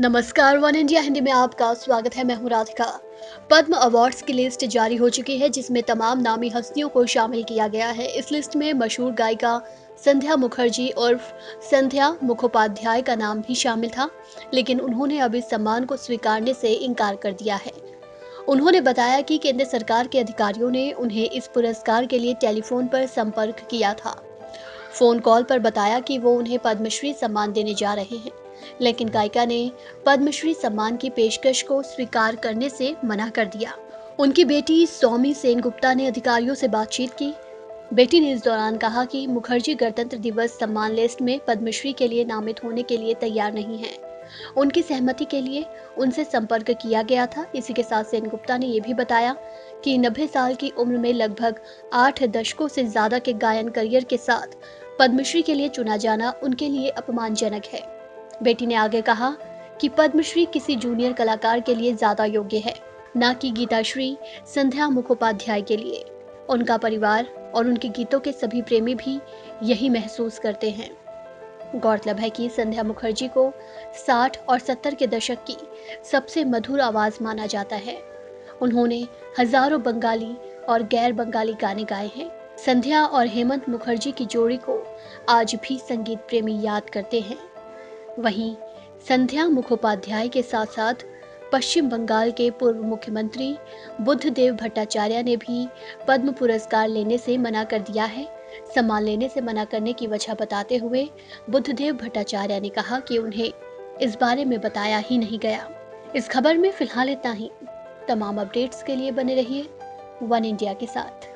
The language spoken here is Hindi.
नमस्कार, वन इंडिया हिंदी में आपका स्वागत है। मैं हूं राधिका। पद्म अवार्ड्स की लिस्ट जारी हो चुकी है जिसमें तमाम नामी हस्तियों को शामिल किया गया है। इस लिस्ट में मशहूर गायिका संध्या मुखर्जी और संध्या मुखोपाध्याय का नाम भी शामिल था, लेकिन उन्होंने अब इस सम्मान को स्वीकारने से इनकार कर दिया है। उन्होंने बताया कि केंद्र सरकार के अधिकारियों ने उन्हें इस पुरस्कार के लिए टेलीफोन पर संपर्क किया था। फ़ोन कॉल पर बताया कि वो उन्हें पद्मश्री सम्मान देने जा रहे हैं, लेकिन गायिका ने पद्मश्री सम्मान की पेशकश को स्वीकार करने से मना कर दिया। उनकी बेटी सौमी सेनगुप्ता ने अधिकारियों से बातचीत की। बेटी ने इस दौरान कहा कि मुखर्जी गणतंत्र दिवस सम्मान लिस्ट में पद्मश्री के लिए नामित होने के लिए तैयार नहीं हैं। उनकी सहमति के लिए उनसे संपर्क किया गया था। इसी के साथ सेनगुप्ता ने यह भी बताया कि 90 साल की उम्र में लगभग 8 दशकों से ज़्यादा के गायन करियर के साथ पद्मश्री के लिए चुना जाना उनके लिए अपमानजनक है। बेटी ने आगे कहा कि पद्मश्री किसी जूनियर कलाकार के लिए ज़्यादा योग्य है, ना कि गीताश्री संध्या मुखोपाध्याय के लिए। उनका परिवार और उनके गीतों के सभी प्रेमी भी यही महसूस करते हैं। गौरतलब है कि संध्या मुखर्जी को 60 और 70 के दशक की सबसे मधुर आवाज़ माना जाता है। उन्होंने हज़ारों बंगाली और गैर बंगाली गाने गाए हैं। संध्या और हेमंत मुखर्जी की जोड़ी को आज भी संगीत प्रेमी याद करते हैं। वहीं संध्या मुखोपाध्याय के साथ साथ पश्चिम बंगाल के पूर्व मुख्यमंत्री बुद्धदेव भट्टाचार्य ने भी पद्म पुरस्कार लेने से मना कर दिया है। सम्मान लेने से मना करने की वजह बताते हुए बुद्धदेव भट्टाचार्य ने कहा कि उन्हें इस बारे में बताया ही नहीं गया। इस खबर में फिलहाल इतना ही। तमाम अपडेट्स के लिए बने रहिए वन इंडिया के साथ।